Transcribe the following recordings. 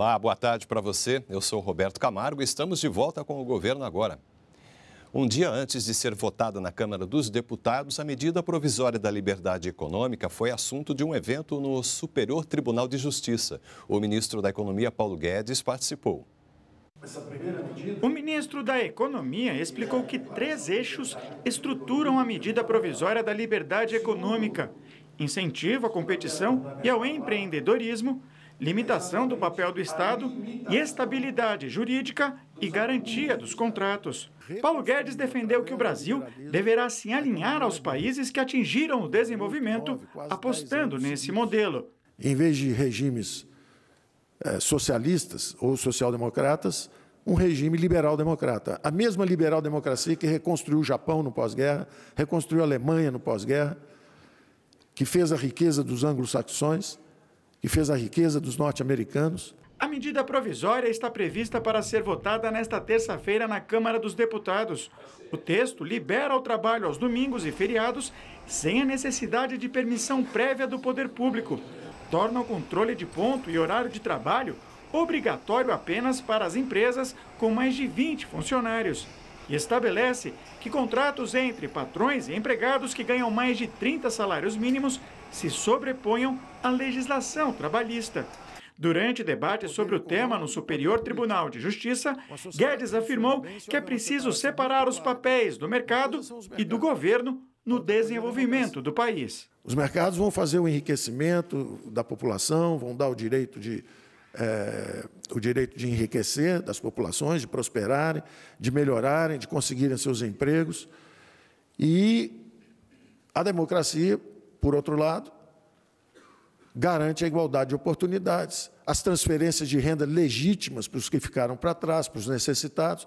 Olá, boa tarde para você. Eu sou o Roberto Camargo e estamos de volta com o Governo Agora. Um dia antes de ser votada na Câmara dos Deputados, a medida provisória da liberdade econômica foi assunto de um evento no Superior Tribunal de Justiça. O ministro da Economia, Paulo Guedes, participou. O ministro da Economia explicou que 3 eixos estruturam a medida provisória da liberdade econômica: incentivo à competição e ao empreendedorismo, limitação do papel do Estado e estabilidade jurídica e garantia dos contratos. Paulo Guedes defendeu que o Brasil deverá se alinhar aos países que atingiram o desenvolvimento, apostando nesse modelo. Em vez de regimes socialistas ou social-democratas, um regime liberal-democrata. A mesma liberal-democracia que reconstruiu o Japão no pós-guerra, reconstruiu a Alemanha no pós-guerra, que fez a riqueza dos anglo-saxões, que fez a riqueza dos norte-americanos. A medida provisória está prevista para ser votada nesta terça-feira na Câmara dos Deputados. O texto libera o trabalho aos domingos e feriados sem a necessidade de permissão prévia do poder público. Torna o controle de ponto e horário de trabalho obrigatório apenas para as empresas com mais de 20 funcionários. E estabelece que contratos entre patrões e empregados que ganham mais de 30 salários mínimos se sobreponham à legislação trabalhista. Durante debate sobre o tema no Superior Tribunal de Justiça, Guedes afirmou que é preciso separar os papéis do mercado e do governo no desenvolvimento do país. Os mercados vão fazer o enriquecimento da população, vão dar o direito de enriquecer das populações, de prosperarem, de melhorarem, de conseguirem seus empregos. E a democracia, por outro lado, garante a igualdade de oportunidades, as transferências de renda legítimas para os que ficaram para trás, para os necessitados.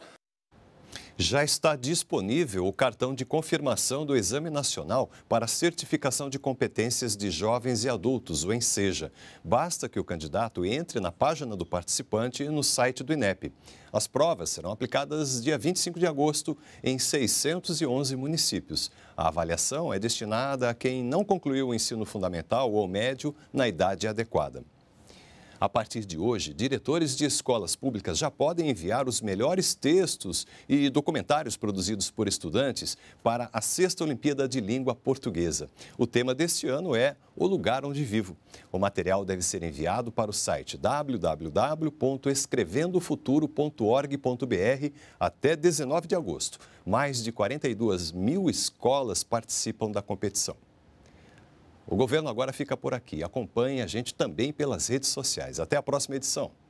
Já está disponível o cartão de confirmação do Exame Nacional para Certificação de Competências de Jovens e Adultos, o Enceja. Basta que o candidato entre na página do participante e no site do Inep. As provas serão aplicadas dia 25 de agosto em 611 municípios. A avaliação é destinada a quem não concluiu o ensino fundamental ou médio na idade adequada. A partir de hoje, diretores de escolas públicas já podem enviar os melhores textos e documentários produzidos por estudantes para a 6ª Olimpíada de Língua Portuguesa. O tema deste ano é O Lugar Onde Vivo. O material deve ser enviado para o site www.escrevendofuturo.org.br até 19 de agosto. Mais de 42.000 escolas participam da competição. O Governo Agora fica por aqui. Acompanhe a gente também pelas redes sociais. Até a próxima edição.